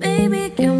Baby,